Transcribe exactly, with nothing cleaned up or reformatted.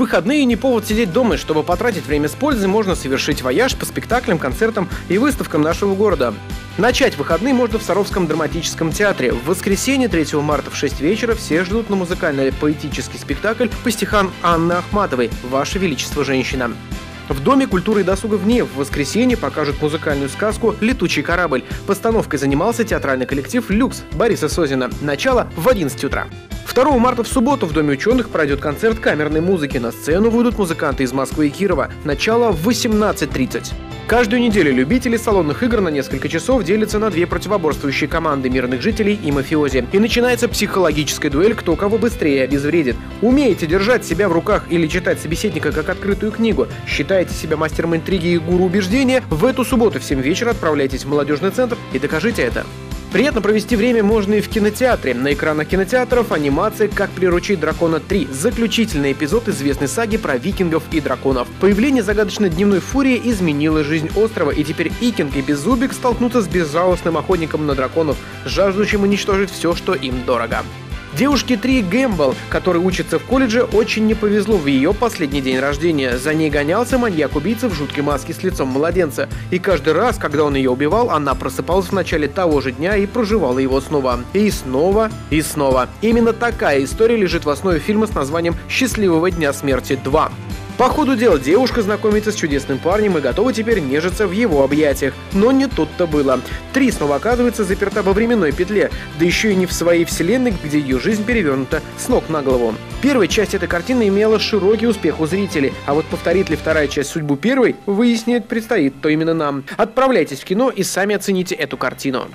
выходные не повод сидеть дома, и чтобы потратить время с пользой, можно совершить вояж по спектаклям, концертам и выставкам нашего города. Начать выходные можно в Саровском драматическом театре. В воскресенье третьего марта в шесть вечера все ждут на музыкально-поэтический спектакль по стихам Анны Ахматовой «Ваше Величество, женщина». В Доме культуры и досуга в НИЭ в воскресенье покажут музыкальную сказку «Летучий корабль». Постановкой занимался театральный коллектив «Люкс» Бориса Созина. Начало в одиннадцать утра. второго марта в субботу в Доме ученых пройдет концерт камерной музыки. На сцену выйдут музыканты из Москвы и Кирова. Начало в восемнадцать тридцать. Каждую неделю любители салонных игр на несколько часов делятся на две противоборствующие команды мирных жителей и мафиози. И начинается психологическая дуэль, кто кого быстрее обезвредит. Умеете держать себя в руках или читать собеседника как открытую книгу? Считаете себя мастером интриги и гуру убеждения? В эту субботу в семь вечера отправляйтесь в молодежный центр и докажите это. Приятно провести время можно и в кинотеатре. На экранах кинотеатров анимация «Как приручить дракона три» – заключительный эпизод известной саги про викингов и драконов. Появление загадочной дневной фурии изменило жизнь острова, и теперь Икинг и Беззубик столкнутся с безжалостным охотником на драконов, жаждущим уничтожить все, что им дорого. Девушке Три Гэмбл, которая учится в колледже, очень не повезло в ее последний день рождения. За ней гонялся маньяк-убийца в жуткой маске с лицом младенца. И каждый раз, когда он ее убивал, она просыпалась в начале того же дня и проживала его снова. И снова, и снова. Именно такая история лежит в основе фильма с названием «Счастливого дня смерти два». По ходу дела девушка знакомится с чудесным парнем и готова теперь нежиться в его объятиях. Но не тут-то было. Три снова оказывается заперта во временной петле, да еще и не в своей вселенной, где ее жизнь перевернута с ног на голову. Первая часть этой картины имела широкий успех у зрителей, а вот повторит ли вторая часть судьбу первой, выяснить предстоит то именно нам. Отправляйтесь в кино и сами оцените эту картину.